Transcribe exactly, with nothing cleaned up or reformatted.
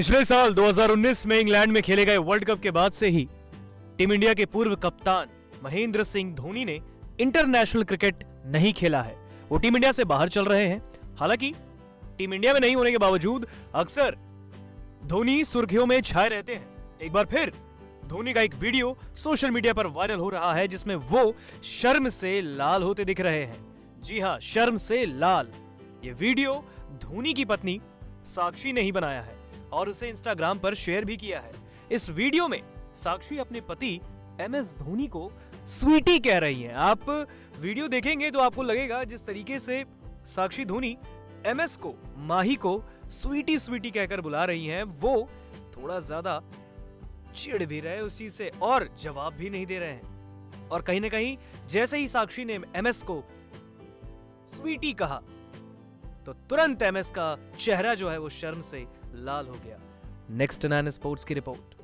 पिछले साल दो हज़ार उन्नीस में इंग्लैंड में खेले गए वर्ल्ड कप के बाद से ही टीम इंडिया के पूर्व कप्तान महेंद्र सिंह धोनी ने इंटरनेशनल क्रिकेट नहीं खेला है। वो टीम इंडिया से बाहर चल रहे हैं। हालांकि टीम इंडिया में नहीं होने के बावजूद अक्सर धोनी सुर्खियों में छाए रहते हैं। एक बार फिर धोनी का एक वीडियो सोशल मीडिया पर वायरल हो रहा है जिसमें वो शर्म से लाल होते दिख रहे हैं। जी हाँ, शर्म से लाल। ये वीडियो धोनी की पत्नी साक्षी ने ही बनाया है और उसे इंस्टाग्राम पर शेयर भी किया है। इस वीडियो में साक्षी अपने पति एम एस धोनी को स्वीटी कह रही हैं। आप वीडियो देखेंगे तो आपको लगेगा जिस तरीके से साक्षी धोनी एम एस को, माही को स्वीटी स्वीटी कहकर बुला रही हैं, वो थोड़ा ज्यादा चिढ़ भी रहे उस चीज से और जवाब भी नहीं दे रहे हैं। और कहीं ना कहीं जैसे ही साक्षी ने एम एस को स्वीटी कहा तो तुरंत एम एस का चेहरा जो है वो शर्म से लाल हो गया। नेक्स्ट नाइन स्पोर्ट्स की रिपोर्ट।